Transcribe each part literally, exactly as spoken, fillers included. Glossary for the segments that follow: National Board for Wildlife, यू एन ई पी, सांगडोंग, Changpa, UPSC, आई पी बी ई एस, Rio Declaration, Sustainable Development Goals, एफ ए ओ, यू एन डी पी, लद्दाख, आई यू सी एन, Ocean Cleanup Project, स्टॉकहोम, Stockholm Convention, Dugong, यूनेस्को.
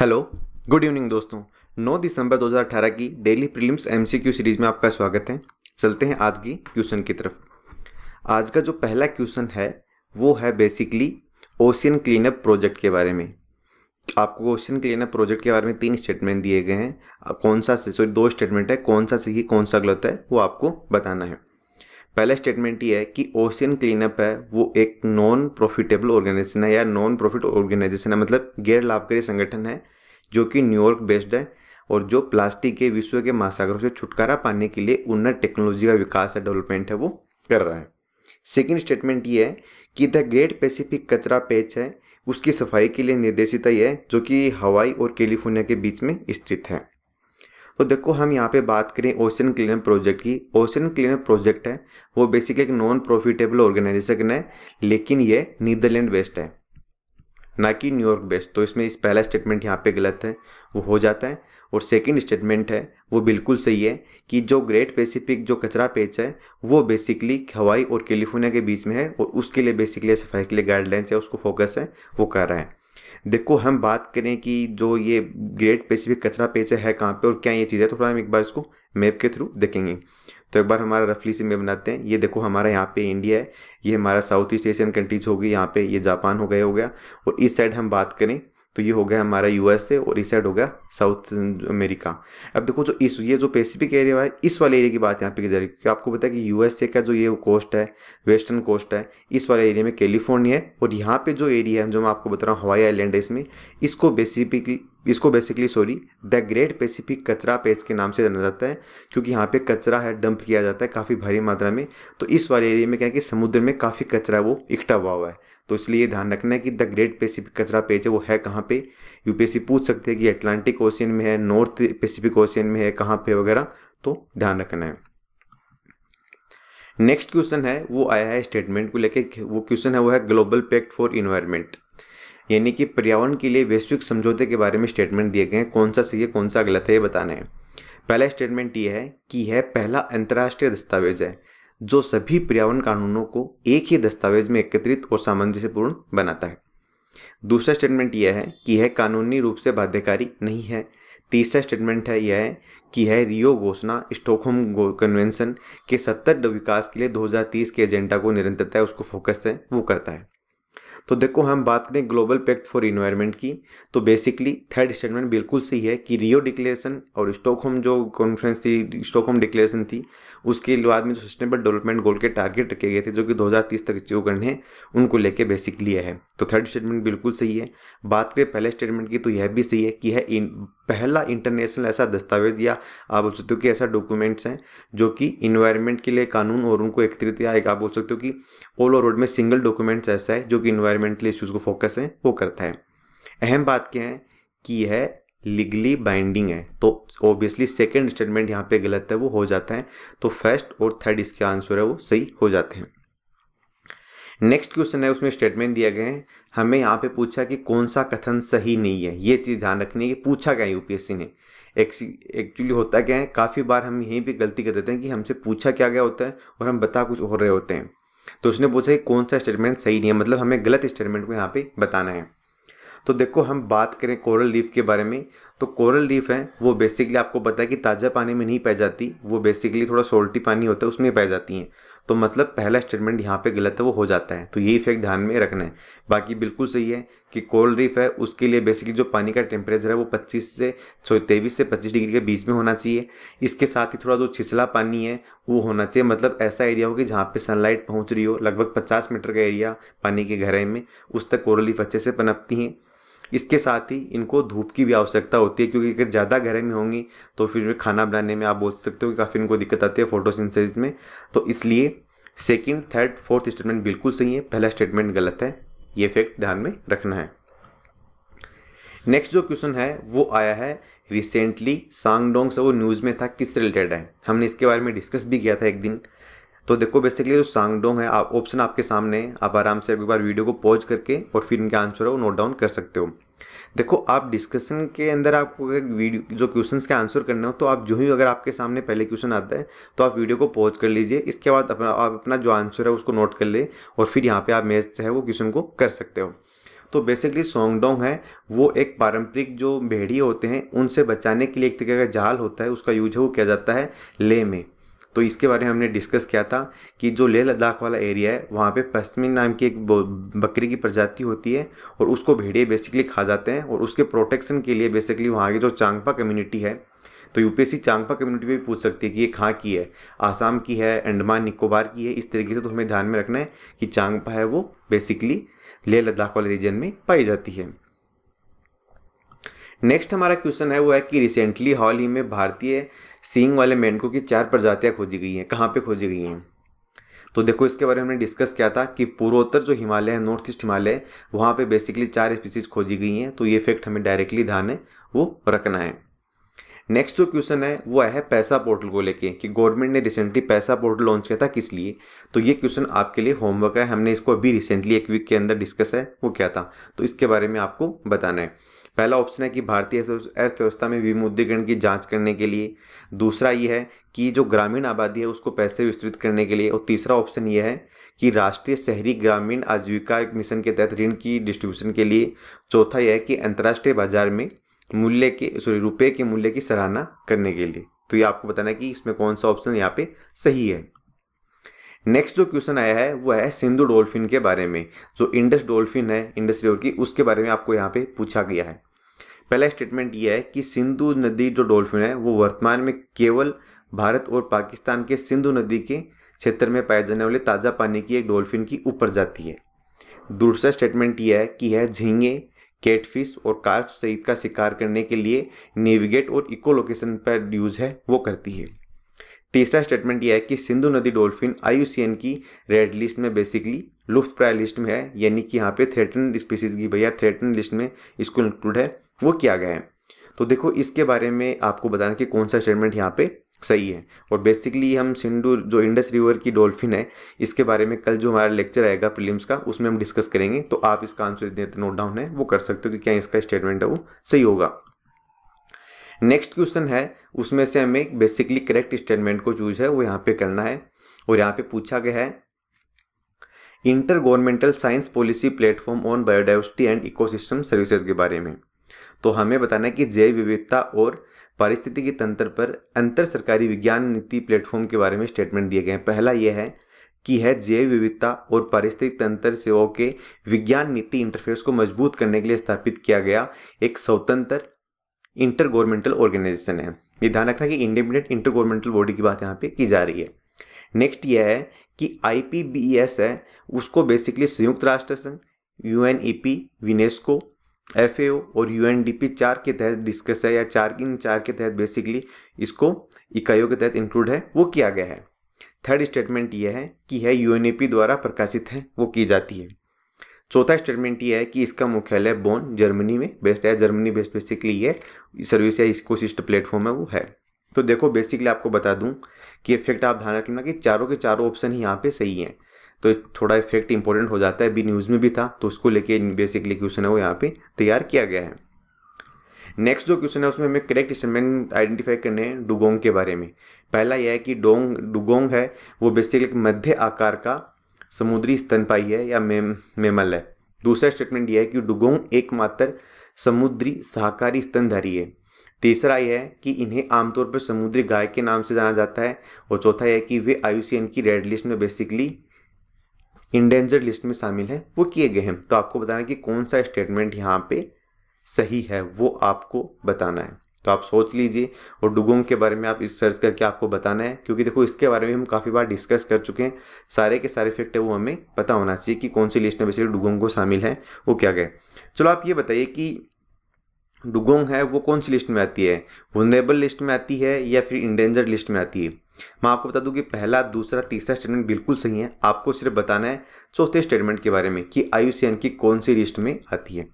Hello good evening दोस्तों, नौ दिसंबर दो हज़ार अठारह की डेली प्रीलिम्स एमसीक्यू सीरीज़ में आपका स्वागत है। चलते हैं आज की क्वेश्चन की तरफ। आज का जो पहला क्वेश्चन है वो है बेसिकली ओशियन क्लीनअप प्रोजेक्ट के बारे में। आपको ओशियन क्लीनअप प्रोजेक्ट के बारे में तीन स्टेटमेंट दिए गए हैं, कौन सा सॉरी दो स्टेटमेंट है, कौन सा सही कौन सा गलत है वो आपको बताना है। पहला स्टेटमेंट ये है कि ओशियन क्लीनअप है वो एक नॉन प्रॉफिटेबल ऑर्गेनाइजेशन है या नॉन प्रॉफिट ऑर्गेनाइजेशन है, मतलब गैर लाभकारी संगठन है जो कि न्यूयॉर्क बेस्ड है और जो प्लास्टिक के विश्व के महासागरों से छुटकारा पाने के लिए उन्नत टेक्नोलॉजी का विकास है, डेवलपमेंट है वो कर रहा है। सेकेंड स्टेटमेंट ये है कि द ग्रेट पैसिफिक कचरा पैच है उसकी सफाई के लिए निर्देशित है जो कि हवाई और कैलिफोर्निया के बीच में स्थित है। तो देखो, हम यहाँ पे बात करें ओशियन क्लीनअप प्रोजेक्ट की। ओशियन क्लीनअप प्रोजेक्ट है वो बेसिकली एक नॉन प्रॉफिटेबल ऑर्गेनाइजेशन है, लेकिन ये नीदरलैंड बेस्ड है ना कि न्यूयॉर्क बेस्ड। तो इसमें इस पहला स्टेटमेंट यहाँ पे गलत है वो हो जाता है। और सेकंड स्टेटमेंट है वो बिल्कुल सही है कि जो ग्रेट पैसिफिक जो कचरा पैच है वो बेसिकली हवाई और कैलिफोर्निया के बीच में है और उसके लिए बेसिकली सफाई के लिए गाइडलाइंस है, उसको फोकस है वो कर रहा है। देखो, हम बात करें कि जो ये ग्रेट पैसिफिक कचरा पैच है, है कहाँ पर और क्या ये चीज़ है, थोड़ा हम एक बार इसको मैप के थ्रू देखेंगे। तो एक बार हमारा रफली से मैप बनाते हैं। ये देखो, हमारा यहाँ पे इंडिया है, ये हमारा साउथ ईस्ट एशियन कंट्रीज होगी, यहाँ पे ये जापान हो गया हो गया और इस साइड हम बात करें तो ये हो गया हमारा यूएसए और इस साइड हो गया साउथ अमेरिका। अब देखो, जो इस ये जो पैसिफिक एरिया है इस वाले एरिया की बात यहाँ पे की जा रही है, क्योंकि आपको पता है कि यूएसए का जो ये कोस्ट है वेस्टर्न कोस्ट है इस वाले एरिया में कैलिफोर्निया है और यहाँ पे जो एरिया है जो मैं आपको बता रहा हूँ हवाई आइलैंड है, इसमें इसको बेसिफिकली इसको basically sorry the great Pacific कचरा पैच के नाम से जाना जाता है, क्योंकि यहाँ पे कचरा है डंप किया जाता है काफ़ी भारी मात्रा में। तो इस वाले एरिया में क्या है कि समुद्र में काफ़ी कचरा वो इकट्ठा हुआ हुआ है। तो इसलिए ध्यान रखना है कि द ग्रेट पैसिफिक कचरा पैच है वो है कहाँ पे। यूपीएससी पूछ सकते हैं कि अटलांटिक ओशियन में है, नॉर्थ पैसिफिक ओशियन में है, कहाँ पे वगैरह, तो ध्यान रखना है। नेक्स्ट क्वेश्चन है वो आया है स्टेटमेंट को लेके, वो क्वेश्चन है वो है ग्लोबल पैक्ट फॉर एनवायरनमेंट, यानी कि पर्यावरण के लिए वैश्विक समझौते के बारे में स्टेटमेंट दिए गए हैं, कौन सा सही है कौन सा गलत है ये बताना है। पहला स्टेटमेंट ये है कि यह पहला अंतर्राष्ट्रीय दस्तावेज है जो सभी पर्यावरण कानूनों को एक ही दस्तावेज में एकत्रित और सामंजस्यपूर्ण बनाता है। दूसरा स्टेटमेंट यह है कि यह कानूनी रूप से बाध्यकारी नहीं है। तीसरा स्टेटमेंट है यह है कि यह रियो घोषणा, स्टॉकहोम कन्वेंशन के सतत विकास के लिए दो हज़ार तीस के एजेंडा को निरंतरता है, उसको फोकस है वो करता है। तो देखो, हम बात करें ग्लोबल पैक्ट फॉर एनवायरनमेंट की, तो बेसिकली थर्ड स्टेटमेंट बिल्कुल सही है कि रियो डिक्लेरेशन और स्टॉकहोम जो कॉन्फ्रेंस थी, स्टॉकहोम डिक्लेरेशन थी, उसके बाद में जो सस्टेनेबल डेवलपमेंट गोल के टारगेट रखे गए थे जो कि दो हज़ार तीस तक अचीव करने हैं, उनको लेके बेसिकली यह है। तो थर्ड स्टेटमेंट बिल्कुल सही है। बात करें पहले स्टेटमेंट की तो यह भी सही है कि यह पहला इंटरनेशनल ऐसा दस्तावेज या आप बोल सकते हो कि ऐसा डॉक्यूमेंट्स हैं जो कि इन्वायरमेंट के लिए कानून और उनको एकत्रित या एक आप बोल सकते हो कि ऑल ओवर वर्ल्ड में सिंगल डॉक्यूमेंट्स ऐसा है जो कि इन्वायरमेंटल इश्यूज़ को फोकस है वो करता है। अहम बात क्या है कि यह लीगली बाइंडिंग है, तो ऑब्वियसली सेकेंड स्टेटमेंट यहाँ पे गलत है वो हो जाता है। तो फर्स्ट और थर्ड इसके आंसर है वो सही हो जाते हैं। नेक्स्ट क्वेश्चन है, उसमें स्टेटमेंट दिया गया है, हमें यहाँ पे पूछा कि कौन सा कथन सही नहीं है, ये चीज़ ध्यान रखनी है कि पूछा गया है यूपीएससी ने। एक्चुअली होता क्या है, काफ़ी बार हम यहीं पे गलती कर देते हैं कि हमसे पूछा क्या गया होता है और हम बता कुछ और रहे होते हैं। तो उसने पूछा कि कौन सा स्टेटमेंट सही नहीं है, मतलब हमें गलत स्टेटमेंट को यहाँ पर बताना है। तो देखो, हम बात करें कोरल रीफ के बारे में, तो कोरल रीफ है वो बेसिकली आपको पता है कि ताज़ा पानी में नहीं पाई जाती, वो बेसिकली थोड़ा सोल्टी पानी होता है उसमें पाई जाती हैं। तो मतलब पहला स्टेटमेंट यहाँ पे गलत है वो हो जाता है। तो यही फैक्ट ध्यान में रखना है। बाकी बिल्कुल सही है कि कोरल रीफ है उसके लिए बेसिकली जो पानी का टेम्परेचर है वो पच्चीस से सॉरी तेईस से पच्चीस डिग्री के बीच में होना चाहिए। इसके साथ ही थोड़ा जो छिछला पानी है वो होना चाहिए, मतलब ऐसा एरिया हो कि जहाँ पे सनलाइट पहुँच रही हो, लगभग पचास मीटर का एरिया पानी की गहराई में, उस तक कोरल रीफ अच्छे से पनपती हैं। इसके साथ ही इनको धूप की भी आवश्यकता होती है, क्योंकि अगर ज़्यादा गहरे में होंगी तो फिर खाना बनाने में आप बोल सकते हो कि काफ़ी इनको दिक्कत आती है, फोटोसिंथेसिस में। तो इसलिए सेकंड, थर्ड, फोर्थ स्टेटमेंट बिल्कुल सही है, पहला स्टेटमेंट गलत है, ये फैक्ट ध्यान में रखना है। नेक्स्ट जो क्वेश्चन है वो आया है रिसेंटली सांगडोंग से, वो न्यूज़ में था, किससे रिलेटेड है, हमने इसके बारे में डिस्कस भी किया था एक दिन। तो देखो, बेसिकली जो सांगडोंग है आप ऑप्शन आपके सामने है, आप आराम से एक बार वीडियो को पॉज करके और फिर इनके आंसर है वो नोट डाउन कर सकते हो। देखो, आप डिस्कशन के अंदर आपको अगर वीडियो जो क्वेश्चंस के आंसर करना हो तो आप जो ही अगर आपके सामने पहले क्वेश्चन आता है तो आप वीडियो को पॉज कर लीजिए, इसके बाद अपना आप अपना जो आंसर है उसको नोट कर ले और फिर यहाँ पर आप मैच है वो क्वेश्चन को कर सकते हो। तो बेसिकली सोंगडोंग है वो एक पारंपरिक जो भेड़िए होते हैं उनसे बचाने के लिए एक तरीके का जाल होता है, उसका यूज वो किया जाता है लेह में। तो इसके बारे में हमने डिस्कस किया था कि जो लेह लद्दाख वाला एरिया है वहाँ पे पश्मीना नाम की एक बकरी की प्रजाति होती है और उसको भेड़िए बेसिकली खा जाते हैं, और उसके प्रोटेक्शन के लिए बेसिकली वहाँ की जो चांगपा कम्युनिटी है, तो यूपीएससी चांगपा कम्युनिटी भी पूछ सकती है कि ये कहाँ की है, आसाम की है, अंडमान निकोबार की है, इस तरीके से। तो हमें ध्यान में रखना है कि चांगपा है वो बेसिकली लेह लद्दाख वाले रीजन में पाई जाती है। नेक्स्ट हमारा क्वेश्चन है वो है कि रिसेंटली हाल ही में भारतीय सींग वाले मेंढकों की चार प्रजातियाँ खोजी गई हैं, कहाँ पे खोजी गई हैं? तो देखो इसके बारे में हमने डिस्कस किया था कि पूर्वोत्तर जो हिमालय है, नॉर्थ ईस्ट हिमालय, वहाँ पे बेसिकली चार स्पीसीज खोजी गई हैं। तो ये फैक्ट हमें डायरेक्टली ध्यान है वो रखना है। नेक्स्ट जो क्वेश्चन है वो है पैसा पोर्टल को लेके कि गवर्नमेंट ने रिसेंटली पैसा पोर्टल लॉन्च किया था किस लिए। तो ये क्वेश्चन आपके लिए होमवर्क है, हमने इसको अभी रिसेंटली एक वीक के अंदर डिस्कस है वो किया था, तो इसके बारे में आपको बताना है। पहला ऑप्शन है कि भारतीय अर्थव्यवस्था में विमुद्रीकरण की जांच करने के लिए, दूसरा ये है कि जो ग्रामीण आबादी है उसको पैसे विस्तृत करने के लिए, और तीसरा ऑप्शन ये है कि राष्ट्रीय शहरी ग्रामीण आजीविका मिशन के तहत ऋण की डिस्ट्रीब्यूशन के लिए, चौथा यह है कि अंतर्राष्ट्रीय बाजार में मूल्य के सॉरी रुपये के मूल्य की सराहना करने के लिए। तो ये आपको बताना है कि इसमें कौन सा ऑप्शन यहाँ पे सही है। नेक्स्ट जो क्वेश्चन आया है वो है सिंधु डॉल्फिन के बारे में, जो इंडस डॉल्फिन है इंडस रिवर की, उसके बारे में आपको यहाँ पे पूछा गया है। पहला स्टेटमेंट ये है कि सिंधु नदी जो डॉल्फिन है वो वर्तमान में केवल भारत और पाकिस्तान के सिंधु नदी के क्षेत्र में पाए जाने वाले ताज़ा पानी की एक डॉल्फिन की ऊपर जाती है। दूसरा स्टेटमेंट ये है कि यह झींगे, कैटफिश और कार्प सहित का शिकार करने के लिए नेविगेट और इको लोकेशन पर यूज है वो करती है। तीसरा स्टेटमेंट यह है कि सिंधु नदी dolphin आई यू सी एन की रेड लिस्ट में बेसिकली लुफ्तप्राय लिस्ट में है, यानी कि यहाँ पे थ्रेटन स्पीसीज की भैया थ्रेटन लिस्ट में इसको इंक्लूड है वो किया गया है। तो देखो इसके बारे में आपको बताना कि कौन सा स्टेटमेंट यहाँ पे सही है। और बेसिकली हम सिंधु जो इंडस रिवर की डॉल्फिन है इसके बारे में कल जो हमारा लेक्चर आएगा प्रीलिम्स का उसमें हम डिस्कस करेंगे, तो आप इसका आंसर नोट डाउन है वो कर सकते हो कि क्या इसका स्टेटमेंट है वो सही होगा। नेक्स्ट क्वेश्चन है उसमें से हमें बेसिकली करेक्ट स्टेटमेंट को चूज है वो यहाँ पे करना है, और यहाँ पे पूछा गया है inter governmental science policy platform on biodiversity and ecosystem services के बारे में। तो हमें बताना है कि जैव विविधता और पारिस्थितिकी तंत्र पर अंतर सरकारी विज्ञान नीति प्लेटफॉर्म के बारे में स्टेटमेंट दिए गए हैं। पहला यह है कि है जैव विविधता और पारिस्थितिक तंत्र सेवाओं के विज्ञान नीति इंटरफेस को मजबूत करने के लिए स्थापित किया गया एक स्वतंत्र इंटर गवर्नमेंटल ऑर्गेनाइजेशन है। ये ध्यान रखना कि इंडिपेंडेंट इंटर गवर्नमेंटल बॉडी की बात यहाँ पे की जा रही है। नेक्स्ट यह है कि आई पी बी ई एस है उसको बेसिकली संयुक्त राष्ट्र संघ, यू एन ई पी, यूनेस्को, एफ ए ओ और यू एन डी पी चार के तहत डिस्कस है, या चार इन चार के तहत बेसिकली इसको इकाइयों के तहत इंक्लूड है वो किया गया है। थर्ड स्टेटमेंट यह है कि है यू एन ई पी द्वारा प्रकाशित है वो की जाती है। चौथा स्टेटमेंट ये है कि इसका मुख्यालय बोन जर्मनी में बेस्ड है, जर्मनी बेस्ड बेसिकली ये सर्विस या इकोसिस्ट प्लेटफॉर्म है वो है। तो देखो बेसिकली आपको बता दूं कि इफेक्ट आप ध्यान रखना कि चारों के चारों ऑप्शन ही यहाँ पे सही हैं, तो थोड़ा इफेक्ट इंपॉर्टेंट हो जाता है, अभी न्यूज़ में भी था तो उसको लेके बेसिकली क्वेश्चन है वो यहाँ पे तैयार किया गया है। नेक्स्ट जो क्वेश्चन है उसमें हमें करेक्ट स्टेटमेंट आइडेंटिफाई करने हैं डुगोंग के बारे में। पहला यह है कि डोंग डुगोंग है वो बेसिकली मध्य आकार का समुद्री स्तनपाई है या मेम मेमल है। दूसरा स्टेटमेंट यह है कि डुगोंग एकमात्र समुद्री शाकाहारी स्तनधारी है। तीसरा यह है कि इन्हें आमतौर पर समुद्री गाय के नाम से जाना जाता है, और चौथा यह है कि वे आई यू सी एन की रेड लिस्ट में बेसिकली इंडेंजर्ड लिस्ट में शामिल है वो किए गए हैं। तो आपको बताना है कि कौन सा स्टेटमेंट यहाँ पे सही है वो आपको बताना है। तो आप सोच लीजिए और डुगोंग के बारे में आप इस सर्च करके आपको बताना है, क्योंकि देखो इसके बारे में हम काफ़ी बार डिस्कस कर चुके हैं, सारे के सारे फैक्ट है वो हमें पता होना चाहिए कि कौन सी लिस्ट में बेसिकली डुगोंग को शामिल है वो क्या गया। चलो आप ये बताइए कि डुगोंग है वो कौन सी लिस्ट में आती है, वनरेबल लिस्ट में आती है या फिर इंडेंजर्ड लिस्ट में आती है? मैं आपको बता दूं कि पहला, दूसरा, तीसरा स्टेटमेंट बिल्कुल सही है, आपको सिर्फ बताना है चौथे स्टेटमेंट के बारे में कि आई यू सी एन की कौन सी लिस्ट में आती है,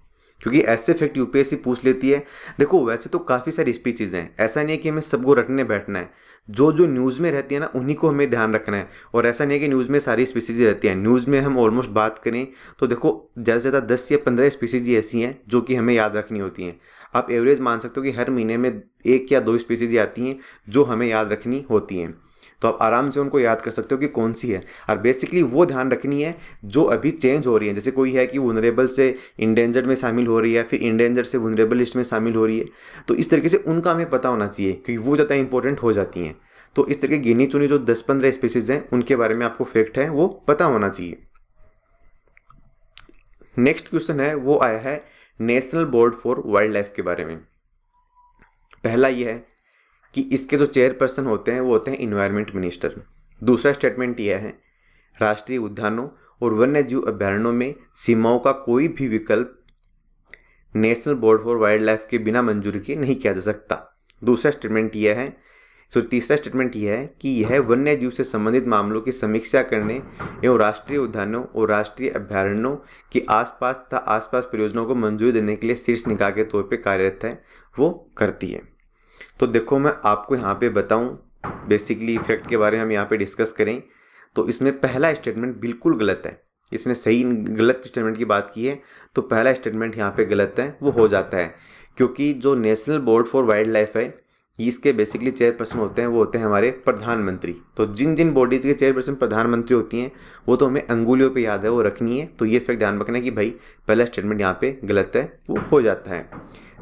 क्योंकि ऐसे फैक्ट यूपीएससी पूछ लेती है। देखो वैसे तो काफ़ी सारी स्पीसीज हैं, ऐसा नहीं है कि हमें सबको रटने बैठना है, जो जो न्यूज़ में रहती है ना उन्हीं को हमें ध्यान रखना है, और ऐसा नहीं है कि न्यूज़ में सारी स्पीसीज रहती हैं। न्यूज़ में हम ऑलमोस्ट बात करें तो देखो ज़्यादा से ज़्यादा दस या पंद्रह स्पीसीज ऐसी हैं जो कि हमें याद रखनी होती हैं। आप एवरेज मान सकते हो कि हर महीने में एक या दो स्पीसीज आती हैं जो हमें याद रखनी होती हैं। तो आप आराम से उनको याद कर सकते हो कि कौन सी है। और बेसिकली वो ध्यान रखनी है जो अभी चेंज हो रही है, जैसे कोई है कि वनरेबल से इंडेंजर्ड में शामिल हो रही है, फिर इंडेंजर्ड से वनरेबल लिस्ट में शामिल हो रही है, तो इस तरीके से उनका हमें पता होना चाहिए क्योंकि वो ज़्यादा इंपॉर्टेंट हो जाती हैं। तो इस तरीके गिनी चुनी जो दस पंद्रह स्पीसीज हैं उनके बारे में आपको फैक्ट है वो पता होना चाहिए। नेक्स्ट क्वेश्चन है वो आया है national board for wildlife के बारे में। पहला ये है कि इसके जो चेयरपर्सन होते हैं वो होते हैं इन्वायरमेंट मिनिस्टर। दूसरा स्टेटमेंट यह है राष्ट्रीय उद्यानों और वन्य जीव अभ्यारण्यों में सीमाओं का कोई भी विकल्प national board for wildlife के बिना मंजूरी के नहीं किया जा सकता। दूसरा स्टेटमेंट यह है तो तीसरा स्टेटमेंट यह है कि यह वन्य जीव से संबंधित मामलों की समीक्षा करने एवं राष्ट्रीय उद्यानों और राष्ट्रीय अभ्यारण्यों के आसपास तथा आसपास परियोजनाओं को मंजूरी देने के लिए शीर्ष निकाय के तौर पे कार्यरत है वो करती है। तो देखो मैं आपको यहाँ पे बताऊँ बेसिकली फैक्ट के बारे में हम यहाँ पर डिस्कस करें तो इसमें पहला स्टेटमेंट बिल्कुल गलत है। इसने सही गलत स्टेटमेंट की बात की है तो पहला स्टेटमेंट यहाँ पर गलत है वो हो जाता है, क्योंकि जो national board for wildlife है इसके बेसिकली चेयरपर्सन होते हैं वो होते हैं हमारे प्रधानमंत्री। तो जिन जिन बॉडीज़ के चेयरपर्सन प्रधानमंत्री होती हैं वो तो हमें अंगुलियों पे याद है, वो रखनी है। तो ये फैक्ट ध्यान रखना है कि भाई पहला स्टेटमेंट यहाँ पे गलत है वो हो जाता है,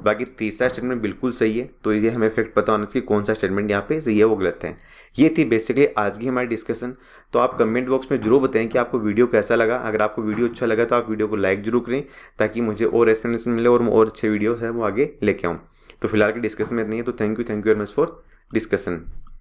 बाकी तीसरा स्टेटमेंट बिल्कुल सही है। तो ये हमें फैक्ट पता होना चाहिए कौन सा स्टेटमेंट यहाँ पे सही है वो गलत है। ये थी बेसिकली आज की हमारी डिस्कशन। तो आप कमेंट बॉक्स में जरूर बताएं कि आपको वीडियो कैसा लगा। अगर आपको वीडियो अच्छा लगा तो आप वीडियो को लाइक जरूर करें ताकि मुझे और एक्सप्लेनेशन मिले और और अच्छे वीडियो है वो आगे लेके आऊँ। तो फिलहाल के डिस्कशन में इतना ही है। तो thank you thank you very much for discussion.